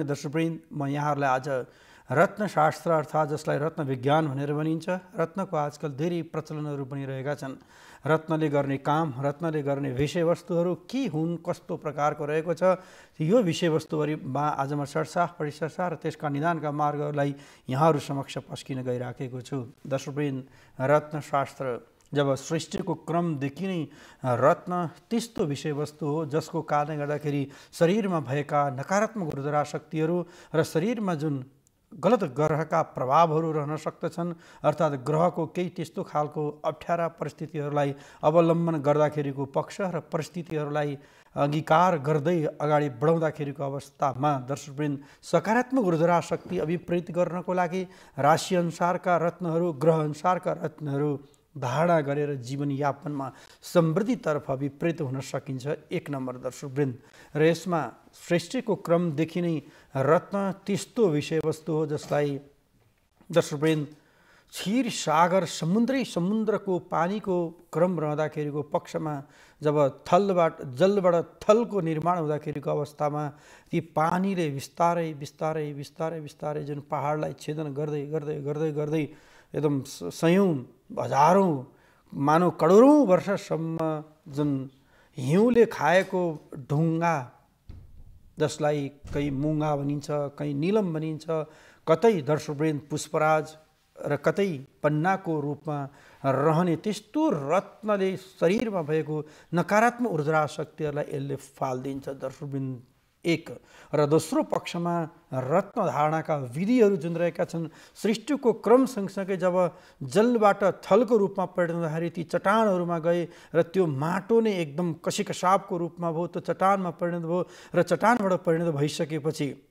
आदरणीय दर्शकवृन्द, म यहाँहरुलाई आज रत्नशास्त्र अर्थात् जसलाई रत्न विज्ञान भनेर भनिन्छ, रत्नको आजकल धेरै प्रचलनहरु बनिरहेका छन्। रत्नले गर्ने काम, रत्नले गर्ने विषयवस्तुहरु के हुन्, कस्तो प्रकारको रहेको छ, यो विषयवस्तुहरुमा आज म चर्चा परिचर्चा र त्यसका निदानका मार्गहरुलाई यहाँहरु समक्ष पस्किन गइराखेको छु। दर्शकवृन्द, रत्नशास्त्र जब सृष्टि को क्रम देखि नै रत्न त्यस्तो विषय वस्तु हो जसको कारणले गर्दाखेरि शरीर में भएका नकारात्मक ऊर्जा शक्तिहरु र शरीर में जुन गलत ग्रह का प्रभावहरु रहन सक्दछन्, अर्थात ग्रह को केही त्यस्तो खालको अप्ठ्यारा परिस्थितिहरुलाई अवलम्बन गर्दाखेरिको पक्ष र परिस्थितिहरुलाई अंगीकार गर्दै अगाडि बढाउँदाखेरिको अवस्थामा दर्शकवृन्द सकारात्मक ऊर्जा शक्ति अभिप्रेरित गर्नको लागि राशि अनुसारका रत्नहरु, ग्रह अनुसारका रत्नहरु धारणा गरेर जीवनयापन में समृद्धितर्फ विपरीत हुन सकिन्छ। एक नंबर दर्शकवृन्द, र यसमा सृष्टि को क्रम देखि नै रत्न त्यस्तो विषय वस्तु हो जसलाई दर्शकवृन्द क्षीर सागर समुद्री समुद्र को पानी को क्रम रहदाखेरि को पक्ष में जब थलबाट जलबाट थल को निर्माण हुँदाखेरि को अवस्थामा ती पानीले बिस्तारै बिस्तारै बिस्तारै बिस्तारै जुन पहाडलाई छेदन गर्दै गर्दै गर्दै गर्दै एकदम सयौं हजारों मानव करोड़ों वर्षसम्म जुन हिउँले खाएको ढुङ्गा जसलाई कहीं मुङ्गा भनिन्छ, कहीं नीलम भनिन्छ, कतै दर्शकवृन्द पुष्पराज र कतै पन्ना को रूप में रहने त्यस्तो रत्नले शरीर में भएको नकारात्मक ऊर्जा शक्तिहरुलाई यसले फाल्दिन्छ दर्शकवृन्द। एक र दोस्रो पक्ष में रत्न धारणा का विधिहरु जुन रहेका छन्, सृष्टि को क्रम सँगसँगै जब जलबाट थल को रूप में परिणत ती चट्टानहरु में गए र त्यो माटो नै एकदम कसिकसाप को रूप में भो, तो चट्टान में परिणत भो र चट्टानबाट परिणत भइसकेपछि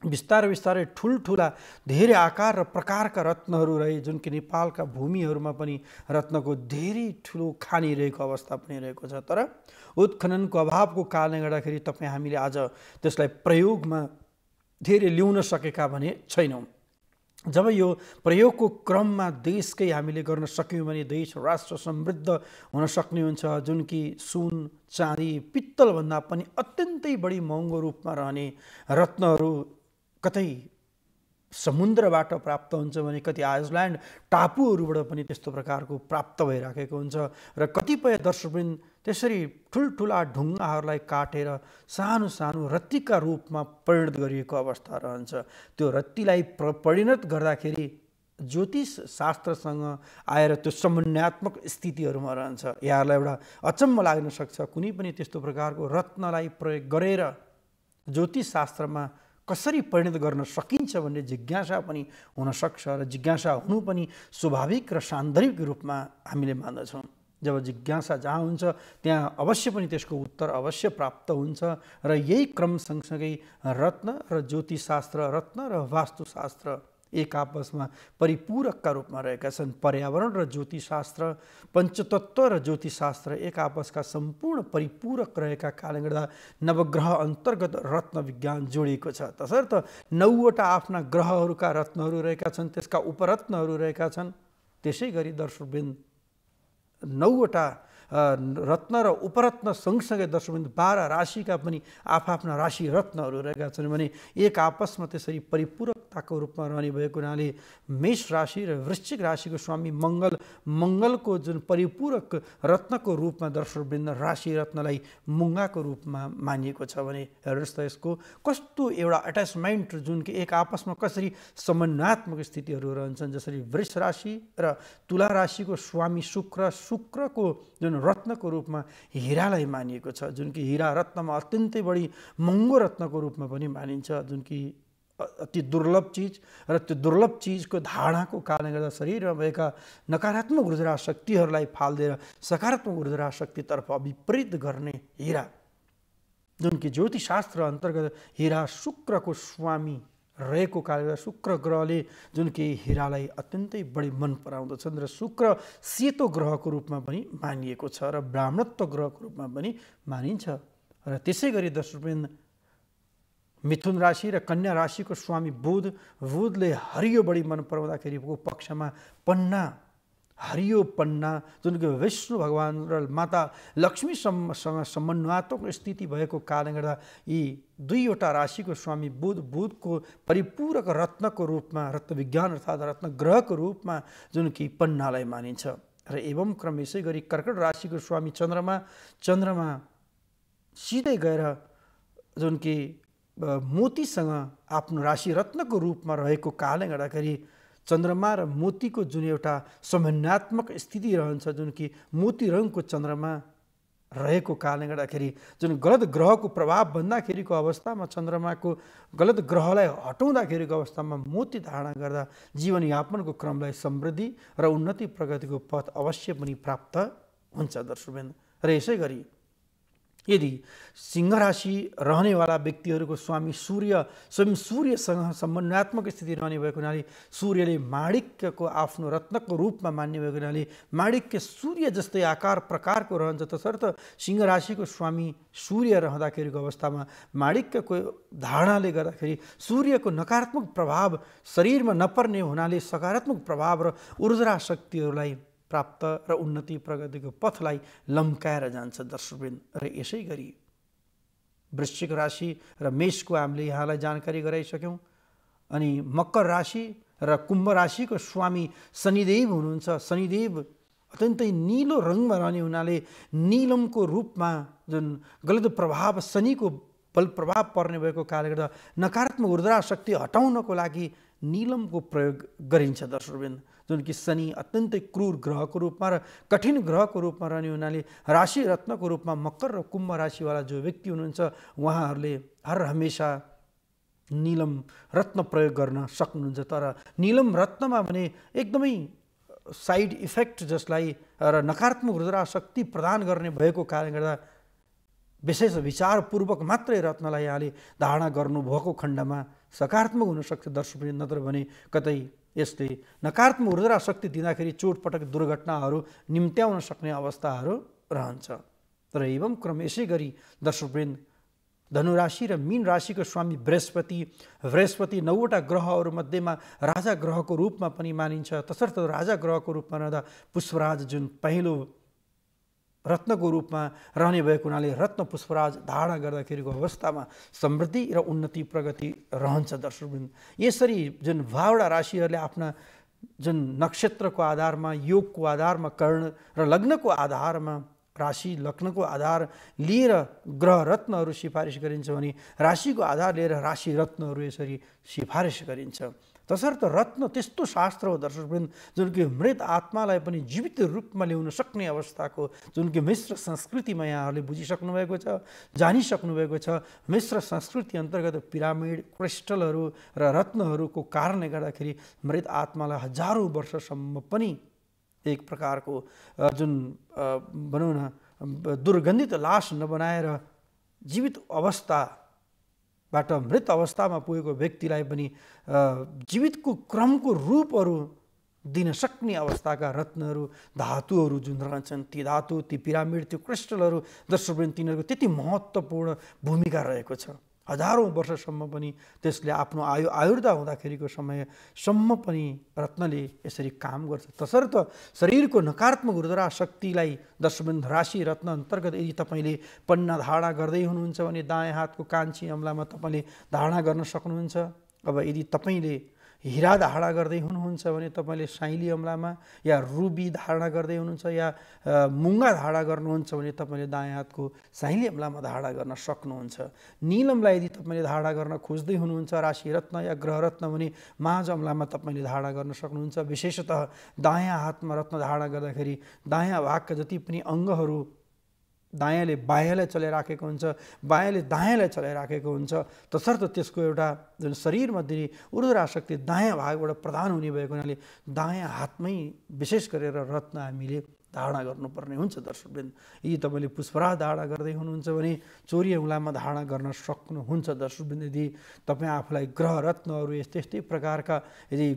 बिस्तारै बिस्तारै ठूलठूला धेरै आकार र प्रकारका रत्नहरु रहे, जुन कि नेपालका भूमिहरुमा पनि रत्नको धेरै ठूलो खानी रहेको अवस्था पनि रहेको छ। तर उत्खननको अभावको कारणले गर्दाखेरि तपाई हामीले आज त्यसलाई प्रयोगमा धेरै ल्याउन सकेका भने छैनौं। जब यो प्रयोगको क्रममा देशकै हामीले गर्न सक्यौं भने देश राष्ट्र समृद्ध हुन सक्ने हुन्छ, जुन कि सुन चाँदी पित्तल भन्दा पनि अत्यन्तै बढी महँगो रूपमा रहने रत्नहरु कतै समुद्रबाट प्राप्त हुन्छ भने कति आइसल्यान्ड टापुहरुबाट पनि त्यस्तो प्रकारको प्राप्त भइराखेको हुन्छ र कतिपय दर्शकवृन्द त्यसरी ठुलठुला ढुङ्गाहरुलाई काटेर सानो सानो रत्तीका रूपमा परिणत गरिएको अवस्था रहन्छ। त्यो रत्तीलाई परिणत गर्दाखेरि ज्योतिष शास्त्रसँग आएर त्यो समन्वयात्मक स्थितिहरुमा रहन्छ। यहाँहरुलाई एउटा अचम्म लाग्न सक्छ, कुनै पनि त्यस्तो प्रकारको रत्नलाई प्रयोग गरेर ज्योतिष शास्त्रमा कसरी परिणत गर्न सकिन्छ भन्ने जिज्ञासा पनि हुन सक्छ र जिज्ञासा हुनु पनि स्वाभाविक र सान्दर्भिक रूपमा हामीले मान्दछौं। जब जिज्ञासा जहाँ हुन्छ त्यहाँ अवश्य पनि त्यसको उत्तर अवश्य प्राप्त हुन्छ र यही क्रम सँगसँगै रत्न र ज्योतिषशास्त्र, रत्न र वास्तुशास्त्र एक आपसमा परिपूरकका रूपमा रहेका छन्। पर्यावरण र ज्योतिषशास्त्र, पञ्चतत्व र ज्योतिषशास्त्र एक आपसका सम्पूर्ण परिपूरक रहेका कारणले गर्दा नवग्रह अन्तर्गत रत्न विज्ञान जोडिएको छ। तसर्थ 9 वटा आफ्ना ग्रहहरूका रत्नहरू रहेका छन्, त्यसका उपरत्नहरू रहेका छन्। त्यसैगरी दर्शकवृन्द 9 वटा रत्न र उपरत्न सँगसँगै दर्शकवृन्द 12 राशि का पनि आफ्ना राशि रत्नहरू रहेका छन् भने एक आपसमा त्यसरी परिपूरकताको रूपमा रहने भएको हुनाले मेष राशि र वृश्चिक राशि को स्वामी मंगल, मंगल को जुन परिपूरक रत्न को रूप में दर्शकवृन्द राशि रत्नलाई मुंगा को रूप में मानिएको छ भने हेर्नुस् त यसको कस्तो एउटा अट्याचमेन्ट जुन कि एक आपसमा कसरी समन्वयात्मक स्थितिहरू रहन्छन्। जसरी वृष राशि र तुला राशि को स्वामी शुक्र, शुक्र को जुन रत्न को रूप में हीरालाई मानिएको छ, जुन कि हीरा रत्न में अत्यन्तै बढी महँगो रत्न को रूप में पनि मानिन्छ, जुन कि अति दुर्लभ चीज र त्यो दुर्लभ चीज को धारणा को कारणले गर्दा शरीर में भएका नकारात्मक ऊर्जा शक्तिहरुलाई फाल्देर सकारात्मक ऊर्जा शक्तितर्फ विपरीत गर्ने हीरा, जुन कि ज्योतिषशास्त्र अंतर्गत हीरा शुक्र को स्वामी रहेको कारणले शुक्र ग्रहले जुन कि हीरालाई अत्यन्तै बढी मन पराउँदछन् र शुक्र सेतो ग्रह को रूप में पनि मानिएको छ र ब्राह्मणत्व ग्रह को रूप में पनि मानिन्छ। र त्यसैगरी दर्शकवृन्द मिथुन राशि र कन्या राशि को स्वामी बुध, बुधले हरियो बढी मन पराउँदाखेरिको पक्षमा पन्ना हरियो पन्ना जुन विष्णु भगवान र माता लक्ष्मी सँग समन्वयात्मक स्थिति भएको कारणले गर्दा यी दुईवटा राशि को स्वामी बुध बुध को परिपूरक रत्न को रूप में रत्न विज्ञान अर्थात रत्न ग्रह को रूप में जुन कि पन्नालाई मानिन्छ र एवं क्रम यसै गरी कर्कट राशि को स्वामी चंद्रमा चंद्रमा सीधे गएर जुन कि मोतीसँग आफ्नो राशि रत्न को रूप में रहेको कारणले गर्दाखेरि चंद्रमा र मोती को जुन एउटा समन्वयात्मक स्थिति रहन्छ जुन कि मोती रंग को चंद्रमा रहेको कारणले गर्दाखेरि जुन गलत ग्रह को प्रभाव भन्दाखेरि को अवस्था में चंद्रमा को गलत ग्रहलाई हटाउँदाखेरि को अवस्था में मोती धारण गर्दा जीवनयापन को क्रमलाई समृद्धि र उन्नति प्रगति को पथ अवश्य पनि प्राप्त हुन्छ दर्शकवृन्द। र यसै गरी यदि सिंह राशि रहने वाला व्यक्तिहरु को स्वामी सूर्य स्वयं सूर्यसँग समन्वयात्मक स्थिति रहने भएको हुनाले सूर्यले माणिक्य को आफ्नो रत्न को रूप में मान्ने भएको हुनाले माणिक्य सूर्य जस्तै आकार प्रकार को रहन्छ तसर्थ सिंह राशि को स्वामी सूर्य रहँदाखेरिको अवस्थामा माणिक्य को धारणाले गर्दाखेरि सूर्य को नकारात्मक प्रभाव शरीर में नपर्ने हुनाले सकारात्मक प्रभाव र ऊर्जा शक्तिहरुलाई प्राप्त र उन्नति प्रगति को पथलाई लम्काएर जान्छ दर्शकवृन्द। र यसै गरी वृश्चिक राशि र मेष को हामीले यहाँलाई जानकारी गराइसक्यौं। अनि मकर राशि र कुम्भ राशि को स्वामी शनिदेव हुनुहुन्छ। शनिदेव अत्यन्तै नीलो रंगमा रहने हुनाले नीलम को रूप में जुन गलत प्रभाव शनि को बल प्रभाव पर्ने भएको कारणले गर्दा नकारात्मक ऊर्जा शक्ति हटाउनको लागि नीलम को प्रयोग गरिन्छ दर्शकवृन्द। जुन कि शनि अत्यंत क्रूर ग्रह को रूप में कठिन ग्रह को रूप में रहने हुनाले राशि रत्न को रूप में मकर र कुम्भ राशि वाला जो व्यक्ति हुनुहुन्छ उहाँहरूले हर हमेशा नीलम रत्न प्रयोग गर्न सक्नुहुन्छ। तर नीलम रत्न में भने एकदमै साइड इफेक्ट जसलाई र नकारात्मक ऊर्जा शक्ति प्रदान गर्ने भएको कारणले गर्दा विशेष विचारपूर्वक मात्रै रत्नलाई यहाँले धारणा गर्नु भएको खण्डमा सकारात्मक हुन सक्छ दर्शकवृन्द। नत्र भने कतै यसले नकारात्मक ऊर्जा शक्ति दिँदाखेरि चोटपटक दुर्घटनाहरू निम्त्याउन सक्ने अवस्थाहरू रहन्छ। तर एवं क्रम यसै गरी दर्शकवृन्द धनु राशि र मीन राशि को स्वामी बृहस्पति बृहस्पति 9 वटा ग्रहहरू मध्येमा राजा ग्रह को रूप में पनि मानिन्छ। तसर्थ राजा ग्रह को रूप में रहदा पुष्पराज जुन पहिलो रत्न को रूप में रहने भएको हुनाले रत्न पुष्पराज धारणा गर्दाखेरिको अवस्थामा समृद्धि र उन्नति प्रगति रहन्छ दर्शकवृन्द। यसरी जुन भावडा राशिहरूले आफ्ना जुन नक्षत्र को आधार में योग को आधार में कर्ण र लग्न को आधार में राशि लग्न को आधार लिएर ग्रह रत्नहरू सिफारिस गरिन्छ भने राशि को आधार लिएर राशि रत्नहरू यसरी सिफारिस गरिन्छ। तसर्थ रत्न त्यस्तो शास्त्र हो दर्शकवृन्द जुन कि मृत आत्मालाई पनि जीवित रूप में ल्याउन सक्ने अवस्था को जुन कि मिश्र संस्कृति में यहाँहरूले बुझिसक्नु भएको छ जानिसक्नु भएको छ। मिश्र संस्कृति अंतर्गत पिरामिड क्रिस्टलहरू र रत्नहरूको कारणले गर्दाखेरि मृत आत्मालाई हजारौं वर्षसम्म पनि एक प्रकार को जुन भनौं न दुर्गन्धित लाश नबनाएर जीवित अवस्था बाट मृत अवस्था में पुगेको व्यक्तिलाई पनि जीवित को क्रम को रूपहरू दिन सक्ने अवस्था का रत्नहरू धातुहरू जुन रहन्छन् ती धातु ती पिरामिड ती क्रिस्टलहरू दर्शकवृन्द तिनीहरूको त्यति महत्त्वपूर्ण भूमिका रहेको छ। हजारौं वर्षसम्म पनि त्यसले आफ्नो आयु आयुर्दा हुँदाखेरिको समयसम्म पनि रत्नले यसरी काम गर्छ। तसर्थ शरीरको नकारात्मक ऊर्जा शक्तिलाई दर्शकवृन्द राशि रत्न अंतर्गत यदि तपाईले पन्ना धारणा गर्दै हुनुहुन्छ भने दायाँ हातको कान्छी अम्लामा तपाईले धारणा गर्न सक्नुहुन्छ। अब यदि तपाईले हीरा धारणा गर्दै हुनुहुन्छ भने तपाईले साइली अम्लामा या रुबी धारणा गर्दै हुनुहुन्छ या मुंगा धारणा गर्नुहुन्छ भने तपाईले दायाँ हातको साइली अम्लामा धारणा गर्न सक्नुहुन्छ। नीलमलाई यदि तपाईले धारणा गर्न खोज्दै हुनुहुन्छ राशि रत्न या ग्रह रत्न भने माझ अम्लामा तपाईले धारणा गर्न सक्नुहुन्छ। विशेषतः दायाँ हातमा रत्न धारणा गर्दाखेरि दायाँ भागका जति पनि अंगहरू दायाँले बायाँलाई चलाइराखेको हुन्छ बायाँले दायाँलाई चलाइराखेको हुन्छ। तसर्थ त्यसको एउटा जुन शरीरमा दिने ऊर्जा शक्ति दायाँ भागबाट प्रदान हुने भएको हुनाले दायाँ हातमै विशेष गरेर रत्न हामीले धारणा गर्नुपर्ने हुन्छ दर्शकवृन्द। यदि तपाईले पुष्पराज धारणा गर्दै हुनुहुन्छ भने चोरी औँलामा धारणा गर्न सक्नुहुन्छ दर्शकवृन्द। यदि तपाईँ आफूलाई ग्रह रत्नहरू यस्तै प्रकारका यदि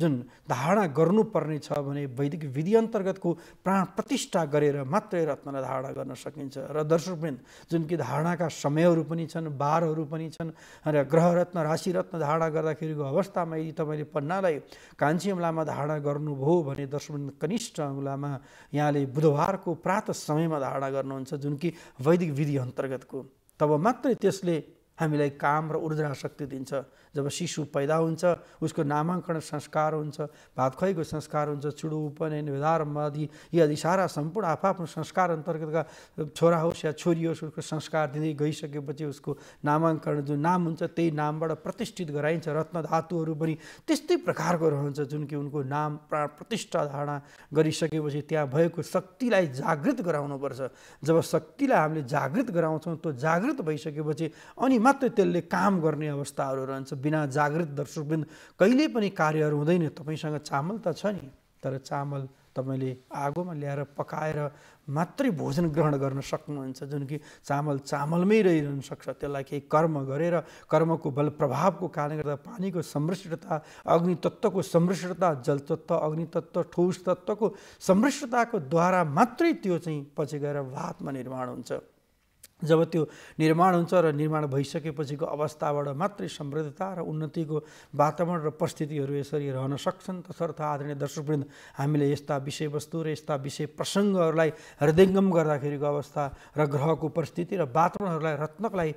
जुन धारणा गर्नुपर्ने छ भने वैदिक विधि अन्तर्गतको प्राण प्रतिष्ठा गरेर मात्रै रत्नलाई धारणा गर्न सकिन्छ र दर्शकवृन्द जुन कि धारणाका समयहरू पनि छन् बारहरू पनि छन् र ग्रह रत्न राशि रत्न धारणा गर्दाखेरिको अवस्थामा यदि तपाईले पन्नालाई काञ्ची अम्लामा धारणा गर्नुभयो भने दर्शकवृन्द कनिष्ठ अम्लामा यहाँले बुधबारको प्रातः समयमा धारणा गर्नुहुन्छ जुन कि वैदिक विधि अन्तर्गतको तब मात्रै त्यसले हामीलाई काम र ऊर्जा शक्ति दिन्छ जब शिशु पैदा हुन्छ उसको नामांकन संस्कार हुन्छ भात खुवाईको संस्कार हुन्छ चुडो उपनयन विदार आदि यी आदि सारा सम्पूर्ण आफआफ्नो संस्कार अन्तर्गतका छोरा होस् या छोरी होस् उसको संस्कार दिँदै गइसकेपछि उसको नामांकन जुन नाम हुन्छ त्यही नामबाट प्रतिष्ठित गराइन्छ रत्न धातुहरू पनि त्यस्तै प्रकारको रहन्छ जुन कि उनको नाम प्रतिष्ठा धारणा गरिसकेपछि त्यहाँ भएको शक्तिलाई जागृत गराउनु पर्छ जब शक्तिलाई हामीले जागृत गराउँछौं त्यो जागृत भइसकेपछि अनि मात्र त्यसले काम गर्ने अवस्थाहरू रहन्छ बिना जागृत दर्शकवृन्द कहिले पनि कार्यहरु हुँदैन तपाईसँग चामल त छ नि तर चामल तपाईले आगोमा ल्याएर पकाएर मात्रै भोजन ग्रहण गर्न सक्नुहुन्छ जुन कि चामल चामलमै रहिरहन सक्छ त्यसलाई केही कर्म गरेर कर्मको बल प्रभावको कारणले गर्दा पानीको सम्मिश्रता अग्नि तत्वको सम्मिश्रता जल तत्व अग्नि तत्व ठोस तत्वको सम्मिश्रताको द्वारा मात्रै त्यो चाहिँ पछि गएर वातमा निर्माण हुन्छ जब त्यो निर्माण हुन्छ र निर्माण भइसकेपछिको अवस्थाबाट मात्रै समृद्धता र उन्नतिको वातावरण र परिस्थितिहरू यसरी रहन सक्छन् तसर्थ आदरणीय दर्शकवृन्द हामीले यस्ता विषयवस्तु र यस्ता विषय प्रसंगहरूलाई हृदयंगम गर्दाखेरिको अवस्था र ग्रहको परिस्थिति र वातावरणहरूलाई रत्नकलाई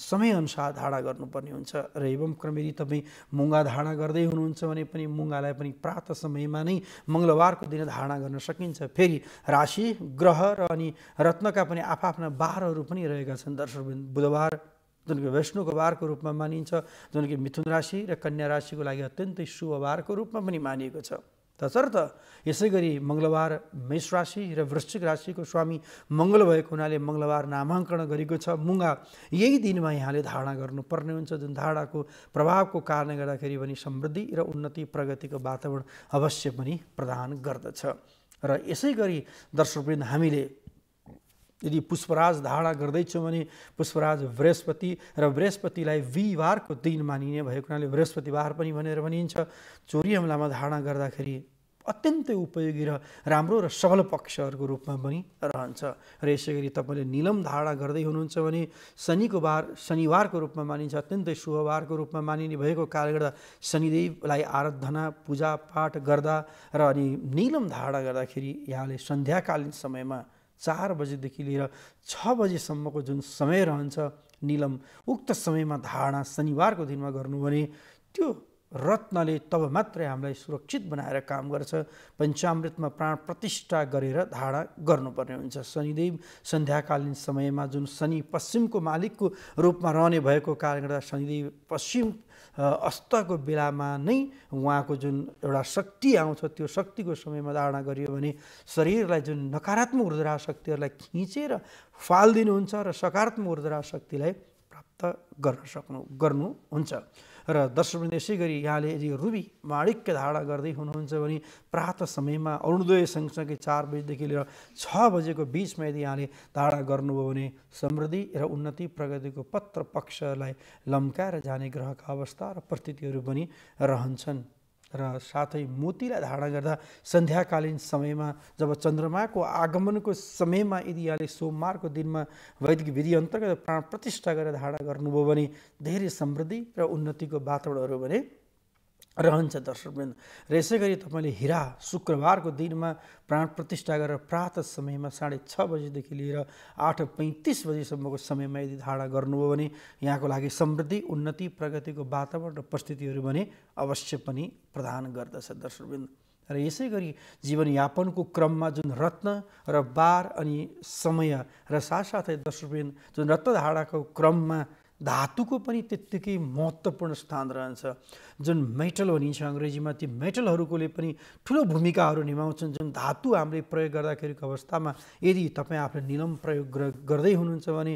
समय अनुसार धारणा गर्नुपर्ने हुन्छ र एवं क्रम यदि तपाई मुंगा धारणा गर्दै हुनुहुन्छ भने पनि मुंगालाई पनि प्रातः समयमा नै मंगलबारको दिन धारणा गर्न सकिन्छ फेरि राशि ग्रह र अनि रत्नका पनि आफआफ्ना बारहरू पनि रहेका छन् दर्शकवृन्द बुधबार जुन कि वैष्णवको बारको रूपमा मानिन्छ जुन कि मिथुन राशि र कन्या राशिको लागि अत्यन्तै शुभ बारको रूपमा पनि मानिएको छ तसर्थ यसैगरी मंगलबार मेष राशि र वृश्चिक राशिको स्वामी मंगल भएको हुनाले मंगलबार नामांकन गरेको छ मुंगा यही दिनमा यहाँले धारणा गर्नुपर्ने हुन्छ जुन धारणाको प्रभावको कारणले गर्दाखेरि पनि समृद्धि र उन्नति प्रगतिको वातावरण अवश्य पनि प्रदान गर्दछ र यसैगरी दर्शकवृन्द हामीले यदि पुष्पराज धारणा गर्दैछौं भने पुष्पराज बृहस्पति र बृहस्पतिलाई बिहीबारको दिन मानिने भएको हुनाले बृहस्पतिबार पनि भनेर भनिन्छ चोरी हमलामा धारणा गर्दाखेरि अत्यन्तै उपयोगी र राम्रो र सबल पक्षहरुको रूपमा पनि रहन्छ र यसैगरी तपाईले नीलम धारणा गर्दै हुनुहुन्छ भने शनिको बार शनिबारको रूपमा मानिन्छ अत्यन्तै शुभ बारको रूपमा मानिने भएको कारणले गर्दा शनिदेवलाई आराधना पूजा पाठ गर्दा र अनि नीलम धारणा गर्दाखेरि यहाँले सन्ध्याकालीन समयमा 4 बजेदेखि लिएर 6 बजेसम्मको जुन समय रहन्छ नीलम उक्त समयमा धारणा शनिबारको दिनमा गर्नु भने त्यो रत्नले तब मात्रै हामीलाई सुरक्षित बनाएर काम गर्छ पञ्चामृतमा प्राण प्रतिष्ठा गरेर धारणा गर्नुपर्ने हुन्छ शनिदेव सन्ध्याकालीन समयमा जुन शनि पश्चिमको मालिकको रूपमा रहने भएको कारणले गर्दा शनिदेव पश्चिम अस्तको बेलामा नै उहाँको जुन एउटा शक्ति आउँछ त्यो शक्तिको समयमा धारणा गरियो भने शरीरलाई जुन नकारात्मक ऊर्जा शक्तिहरूलाई खिचेर फाल्दिनु हुन्छ र सकारात्मक ऊर्जा शक्तिलाई प्राप्त गर्न सक्नुहुन्छ र दर्शकवृन्द यसैगरी यहाँले यदि रुबी माणिक्य धारणा गर्दै हुनुहुन्छ भने प्रातः समयमा अरुणोदय सँगसँगै 4 बजेदेखि लिएर 6 बजेको बीचमा यदि यहाँले धारणा गर्नुभयो भने समृद्धि र उन्नति प्रगतिको पत्र पक्षलाई लम्काएर जाने ग्रहका अवस्था र परिस्थितिहरू पनि रहन्छन् र साथै मोतीलाई धारणा गर्दा सन्ध्याकालीन समयमा जब चन्द्रमाको आगमनको समयमा यदि यहाँले सोमबारको दिनमा वैदिक विधि अन्तर्गत प्राण प्रतिष्ठा गरेर धारणा गर्नुभयो भने धेरै समृद्धि र उन्नतिको वातावरणहरू भने रहन्छ दर्शकवृन्द र यसैगरी तपाईले हीरा शुक्रबारको दिनमा प्राण प्रतिष्ठा गरेर प्रातः समयमा 6:30 बजेदेखि लिएर 8:35 बजेसम्मको समयमा यदि धारणा गर्नुभयो भने यहाँको लागि समृद्धि उन्नति प्रगतिको वातावरण र परिस्थितिहरू भने अवश्य पनि प्रदान गर्दछ दर्शकवृन्द र यसैगरी जीवनयापनको क्रममा जुन रत्न र बार अनि समय र साथसाथै दर्शकवृन्द जुन रत्न धारणाको क्रममा धातुको पनि त्यतिकै महत्त्वपूर्ण स्थान रहन्छ जुन मेटल भनिन्छ अंग्रेजीमा ती मेटलहरुकोले पनि ठूलो भूमिकाहरु निभाउँछन् जुन धातु हामीले प्रयोग गर्दाखेरिको अवस्थामा यदि तपाई आफले नीलम प्रयोग गर्दै हुनुहुन्छ भने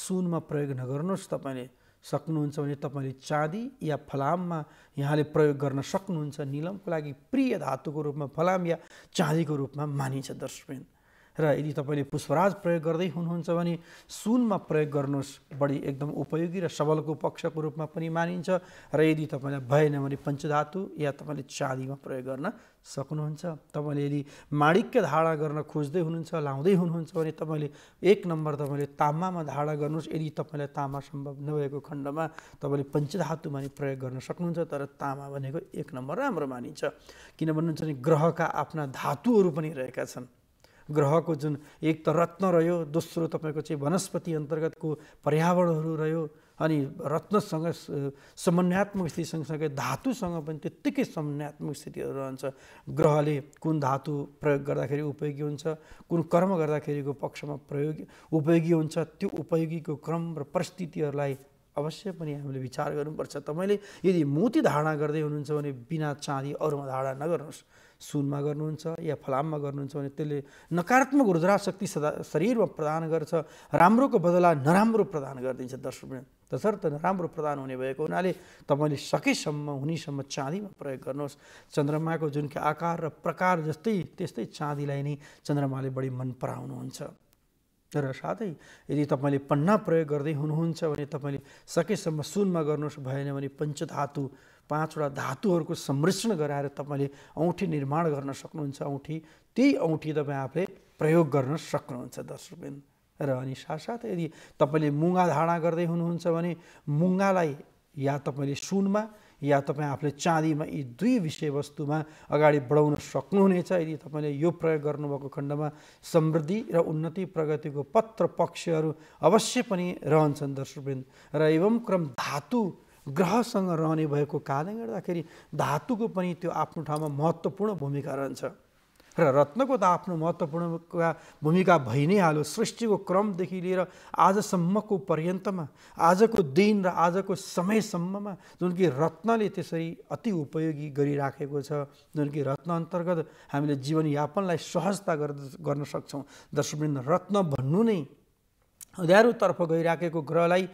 सुनमा प्रयोग नगर्नुहोस् तपाईले सक्नुहुन्छ भने तपाईले चाँदी या फलाममा यहाँले प्रयोग गर्न सक्नुहुन्छ नीलमको लागि प्रिय धातुको रूपमा फलाम या चाँदीको रूपमा मानिन्छ दर्शकवृन्द र यदि तपाईले पुष्पराज प्रयोग गर्दै हुनुहुन्छ भने सुनमा प्रयोग गर्नुस् बढी एकदम उपयोगी र सबलको पक्षको रूपमा पनि मानिन्छ र यदि तपाईलाई भएन भने पञ्चधातु या तपाईले चाँदीमा प्रयोग गर्न सक्नुहुन्छ तपाईले यदि माणिक्य धारण गर्न खोज्दै हुनुहुन्छ लाउँदै हुनुहुन्छ भने तपाईले एक नम्बर तपाईले तामामा धारण गर्नुस् यदि तपाईलाई तामा सम्भव नभएको खण्डमा तपाईले पञ्चधातुमा नि प्रयोग गर्न सक्नुहुन्छ तर तामा भनेको एक नम्बर राम्रो मानिन्छ किन भन्नुहुन्छ नि ग्रहका आफ्ना धातुहरू पनि रहेका छन् ग्रहको जुन एक त रत्न रह्यो दोस्रो तपाईको चाहिँ वनस्पति अन्तर्गतको पर्यावरणहरू रह्यो अनि रत्नसँग समन्वयात्मक स्थिति सँगसँगै धातुसँग पनि त्यतिकै समन्वयात्मक स्थितिहरू रहन्छ ग्रहले कुन धातु प्रयोग गर्दाखेरि उपयोगी हुन्छ कुन कर्म गर्दाखेरिको पक्षमा प्रयोग उपयोगी हुन्छ त्यो उपयोगीको क्रम र परिस्थितिहरूलाई अवश्य पनि हामीले विचार गर्नुपर्छ तपाईले यदि मोती धारणा गर्दै हुनुहुन्छ भने बिना चाँदी अरुमा धारणा नगर्नुस् सुनमा गर्नुहुन्छ या फलाममा गर्नुहुन्छ भने त्यसले नकारात्मक ऊर्जा शक्ति शरीरमा प्रदान गर्छ राम्रोको बदला नराम्रो प्रदान गर्दिन्छ दर्शकबिन तसर्थ नराम्रो प्रदान हुने भएको हुनाले तपाईले सकेसम्म हुनेसम्म चाँदीमा प्रयोग गर्नुहोस् चन्द्रमाको जुन के आकार र प्रकार जस्तै त्यस्तै चाँदीलाई नै चन्द्रमाले बढी मन पराउनुहुन्छ तर साथै यदि तपाईले पन्ना प्रयोग गर्दै हुनुहुन्छ भने तपाईले सकेसम्म सुनमा गर्नुस् भएन भने पञ्चधातु पाँचवटा धातुहरूको सम्मिश्रण गराएर तपाईले औँठी निर्माण गर्न सक्नुहुन्छ औँठी त्यही औँठी तपाईं आफै प्रयोग गर्न सक्नुहुन्छ दर्शकबिन र अनि साथसाथै यदि तपाईले मुंगा धारणा गर्दै हुनुहुन्छ भने मुंगालाई या तपाईले सुनमा या तपाई आफूले चाँदीमा यी दुई विषयवस्तुमा अगाडि बढाउन सक्नुहुनेछ यदि तपाईले यो प्रयोग गर्नुभएको खण्डमा समृद्धि र उन्नति प्रगतिको पत्र पक्षहरू अवश्य पनि रहन्छन् दर्शकबिन र एवं क्रम धातु ग्रहसँग रहने भएको कारणले गर्दाखेरि धातुको पनि त्यो आफ्नो ठाउँमा महत्त्वपूर्ण भूमिका रहन्छ र रत्नको त आफ्नो महत्त्वपूर्ण भूमिका भइ नै हाल्यो सृष्टिको क्रमदेखि लिएर आजसम्मको पर्यन्तमा आजको दिन र आजको समयसम्ममा जुन कि रत्नले त्यसरी अति उपयोगी गरिराखेको छ जुन कि रत्न अन्तर्गत हामीले जीवनयापनलाई सहजता गर्न सक्छौं दर्शकबिन रत्न भन्नु नै उज्यालोतर्फ गइराखेको ग्रहलाई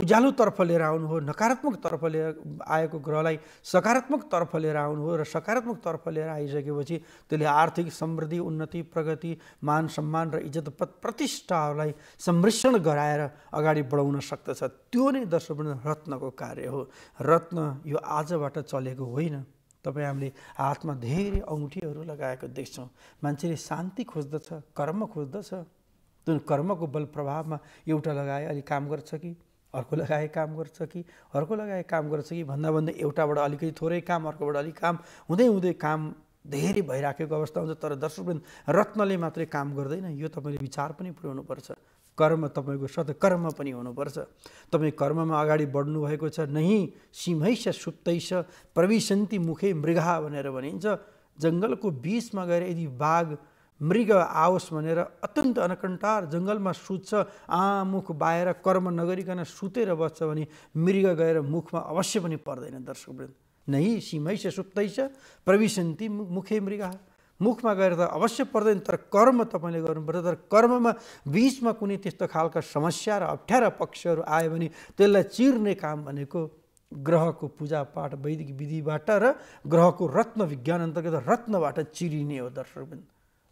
उज्यालोतर्फ लिएर आउनु हो नकारात्मक तर्फ लिएर आएको ग्रहलाई सकारात्मक तर्फ लिएर आउनु हो र सकारात्मक तर्फ लिएर आइसकेपछि त्यसले आर्थिक समृद्धि उन्नति प्रगति मान सम्मान र इज्जत प्रतिष्ठाहरूलाई सम्मिश्रण गराएर अगाडि बढाउन सक्दछ त्यो नै दर्शकबिन रत्नको कार्य हो रत्न यो आजबाट चलेको होइन तपाईं हामीले हातमा धेरै औँठीहरू लगाएको देख्छौं मान्छेले शान्ति खोज्दछ कर्म खोज्दछ जुन कर्मको बल प्रभावमा एउटा लगाए अलि काम गर्छ कि अर्को लगाए काम गर्छ कि अर्को लगाए काम गर्छ कि भन्दा भन्दै एउटाबाट अलिकति थोरै काम अर्कोबाट अलि काम हुँदै हुँदै काम धेरै भइराखेको अवस्था हुन्छ तर दर्शकबिन रत्नले मात्रै काम गर्दैन यो तपाईले विचार पनि पुर्याउनुपर्छ कर्म तपाईको सत्कर्म पनि हुनुपर्छ तपाई कर्ममा अगाडि बढ्नु भएको छ नही सिंहैस सुप्तैस प्रविशन्ति मुखे मृगा भनेर भनिन्छ जंगलको बीचमा गएर यदि बाघ मृग आओस् भनेर अत्यन्त अनकन्टार जंगलमा सुत्छ आमुख बाएर कर्म नगरिकन सुतेर बस्छ भने मृग गएर मुखमा अवश्य पनि पर्दैन दर्शकबिन नही सीमैस सुप्तैस प्रविशन्ति मुखे मृगा मुखमा गएर त अवश्य पर्दैन तर कर्म तपाईले गर्नुपर्छ तर कर्ममा बीचमा कुनै त्यस्तो खालका समस्या र अप्ठ्यारा पक्षहरू आए भने त्यसलाई चिर्ने काम भनेको ग्रहको पूजापाठ वैदिक विधिबाट र ग्रहको रत्न विज्ञान अन्तर्गत रत्नबाट चिरिने हो दर्शकबिन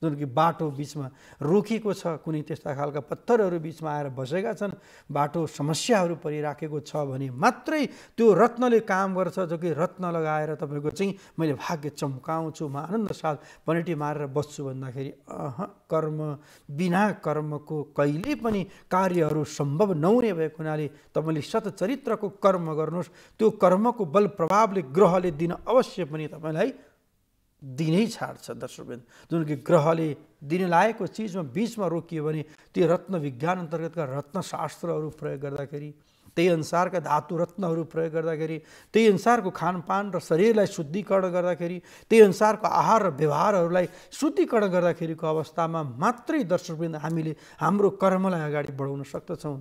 जुन कि बाटो बीचमा रोकिएको छ कुनै त्यस्ता खालका पत्थरहरू बीचमा आएर बसेका छन् बाटो समस्याहरू परिराखेको छ भने मात्रै त्यो रत्नले काम गर्छ जो कि रत्न लगाएर तपाईको चाहिँ मैले भाग्य चमकाउँछु म आनन्द साथ पनेटी मारेर बस्छु भन्दाखेरि कर्म बिना कर्मको कहिले पनि कार्यहरू सम्भव नहुने भएको हुनाले तपाईले सतचरित्रको कर्म गर्नुस् त्यो कर्मको बल प्रभावले ग्रहले दिन अवश्य पनि तपाईलाई दिनै छाड्छ दर्शकबिन जुन कि ग्रहले दिन लागेको चीजमा बीचमा रोकियो भने त्यो रत्न विज्ञान अन्तर्गतका रत्न शास्त्रहरू प्रयोग गर्दाखेरि त्यही अनुसारका धातु रत्नहरू प्रयोग गर्दाखेरि त्यही अनुसारको खानपान र शरीरलाई शुद्धिकरण गर्दाखेरि त्यही अनुसारको आहार र व्यवहारहरूलाई शुद्धिकरण गर्दाखेरिको अवस्थामा मात्रै दर्शकबिन हामीले हाम्रो कर्मलाई अगाडि बढाउन सक्दछौं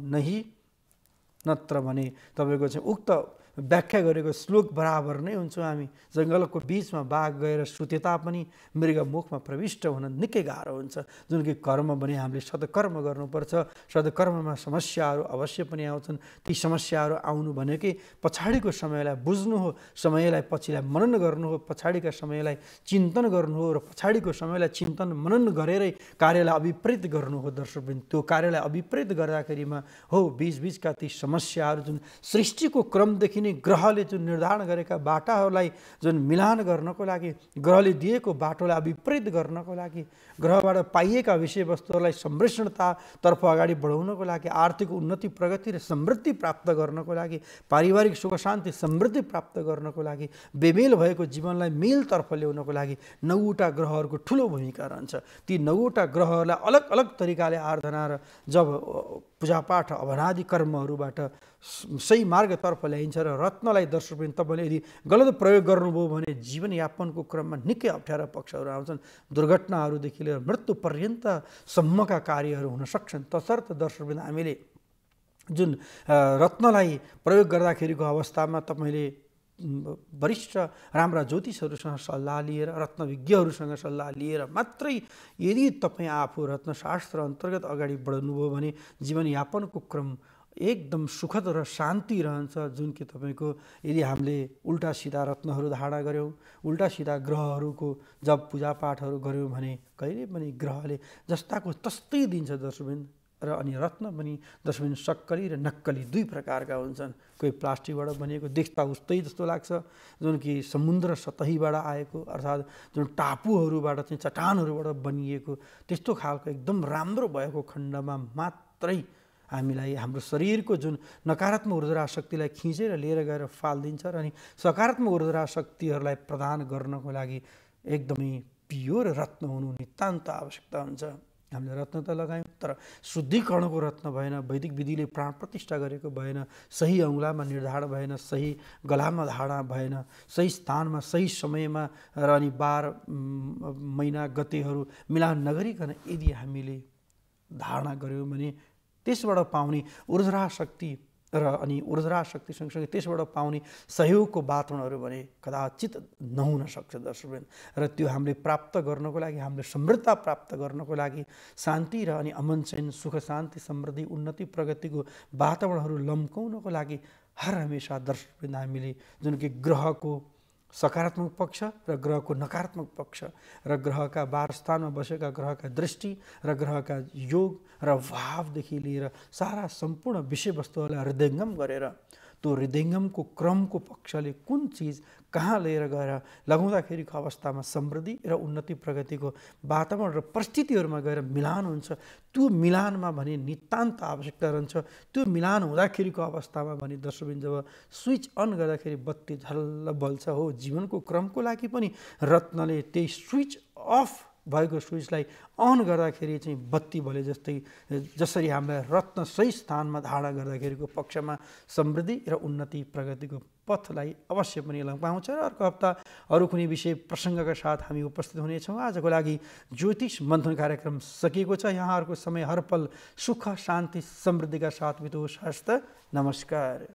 नत्र भने तपाईको चाहिँ उक्त व्याख्या गरेको श्लोक बराबर नै हुन्छ। हामी जंगलको बीचमा बाघ गएर सुतेता पनि मृग मुखमा प्रविष्ट हुन निकै गाह्रो हुन्छ। जुन कि कर्म भने हामीले सद्कर्म गर्नुपर्छ। सद्कर्ममा समस्याहरू अवश्य पनि आउँछन्। ती समस्याहरू आउनु भनेकै पछाडीको समयलाई बुझ्नु हो, समयलाई पछिलाई मनन गर्नु हो, पछाडीका समयलाई चिन्तन गर्नु हो र पछाडीको समयलाई चिन्तन मनन गरेरै कार्यलाई अभिप्रेत गर्नु हो। दर्शकवृन्द, त्यो कार्यलाई अभिप्रेत गर्दाखेरिमा हो बीचबीचका ती समस्याहरू जुन सृष्टिको क्रमदेखि ग्रहले जुन निर्धारण गरेका बाटाहरूलाई जुन मिलान गर्नको लागि, ग्रहले दिएको बाटोलाई अभिप्रेत गर्नको लागि, ग्रहबाट पाइएका विषयवस्तुहरूलाई संरक्षणतातर्फ अगाडि बढाउनको लागि, आर्थिक उन्नति प्रगति र समृद्धि प्राप्त गर्नको लागि, पारिवारिक सुख शान्ति समृद्धि प्राप्त गर्नको लागि, बेमेल भएको जीवनलाई मेलतर्फ ल्याउनको लागि 9 ग्रहहरूको ठूलो भूमिका रहन्छ। ती 9 ग्रहहरूलाई अलग अलग तरिकाले आराधना र जब पूजापाठ अवनादि कर्महरूबाट सही मार्गतर्फ ल्याइन्छ। र रत्नलाई दर्शकवृन्द तपाईले यदि गलत प्रयोग गर्नुभयो भने जीवनयापनको क्रममा निकै अप्ठ्यारा पक्षहरू आउँछन्। दुर्घटनाहरूदेखि लिएर मृत्यु पर्यन्त सम्मका कार्यहरू हुन सक्छन्। तसर्थ दर्शकवृन्द, हामीले जुन रत्नलाई प्रयोग गर्दाखेरिको अवस्थामा तपाईले वरिष्ठ राम्रा ज्योतिषहरूसँग सल्लाह लिएर, रत्नविज्ञहरूसँग सल्लाह लिएर मात्रै यदि तपाईं आफू रत्नशास्त्र अन्तर्गत अगाडि बढ्नुभयो भने जीवनयापनको क्रम एकदम सुखद र शान्ति रहन्छ। जुन कि तपाईको यदि हामीले उल्टा सीधा रत्नहरू धारणा गर्यौं, उल्टा सीधा ग्रहहरूको जब पूजापाठहरू गर्यौं भने कहिले पनि ग्रहले जस्ताको तस्तै दिन्छ दर्शकवृन्द। र अनि रत्न पनि दर्शकवृन्द सक्कली र नक्कली 2 प्रकारका हुन्छन्। कोही प्लास्टिकबाट बनेको देख्दा उस्तै जस्तो लाग्छ, जुन कि समुद्र सतहीबाट आएको अर्थात् जुन टापुहरूबाट चाहिँ चट्टानहरूबाट बनिएको त्यस्तो खालको एकदम राम्रो भएको खण्डमा मात्रै हामीलाई हाम्रो शरीरको जुन नकारात्मक ऊर्जाशक्तिलाई खिचेर लिएर गएर फाल्दिन्छ। र अनि सकारात्मक ऊर्जाशक्तिहरूलाई प्रदान गर्नको लागि एकदमै प्योर रत्न हुनु नितान्त आवश्यकता हुन्छ। हामीले रत्न त लगायौं, तर शुद्धिकरणको रत्न भएन, वैदिक विधिले प्राण प्रतिष्ठा गरेको भएन, सही औँलामा निर्धारण भएन, सही गलामा धारणा भएन, सही स्थानमा सही समयमा र अनि बार महिना गतेहरू मिलान नगरीकन यदि हामीले धारणा गर्यौं भने त्यसबाट पाउने ऊर्जा शक्ति र अनि ऊर्जा शक्ति सँगसँगै त्यसबाट पाउने सहयोगको वातावरणहरू भने कदाचित नहुन सक्छ दर्शकवृन्द। र त्यो हामीले प्राप्त गर्नको लागि, हामीले समृद्धता प्राप्त गर्नको लागि शान्ति र अनि अमन चैन सुख शान्ति समृद्धि उन्नति प्रगतिको वातावरणहरू लम्काउनको लागि हर हमेशा दर्शकवृन्द हामीले जुन कि ग्रहको सकारात्मक पक्ष र ग्रहको नकारात्मक पक्ष र ग्रहका वारस्थानमा बसेका ग्रहका दृष्टि र ग्रहका योग र भावदेखि लिएर सारा सम्पूर्ण विषयवस्तुहरूलाई हृदयङ्गम गरेर त्यो हृदयङ्गमको क्रमको पक्षले कुन चीज कहाँ लिएर गएर लगाउँदाखेरिको अवस्थामा समृद्धि र उन्नति प्रगतिको वातावरण र परिस्थितिहरूमा गएर मिलान हुन्छ। त्यो मिलानमा भने नितान्त आवश्यकता रहन्छ। त्यो मिलान हुँदाखेरिको अवस्थामा भने दर्शकवृन्द, जब स्विच अन गर्दाखेरि बत्ती झल्ल बल्छ। हो, जीवनको क्रमको लागि पनि रत्नले त्यही स्विच अफ भएको स्विचलाई अन गर्दाखेरि चाहिँ बत्ती भले जस्तै, जसरी हामीलाई रत्न सही स्थानमा धारणा गर्दाखेरिको पक्षमा समृद्धि र उन्नति प्रगतिको पथलाई अवश्य पनि लम्काउँछ। र अर्को हप्ता अरू कुनै विषय प्रसङ्गका साथ हामी उपस्थित हुनेछौँ। आजको लागि ज्योतिष मन्थन कार्यक्रम सकिएको छ। यहाँहरूको समय हरपल सुख शान्ति समृद्धिका साथ बितोस्। हस्त नमस्कार।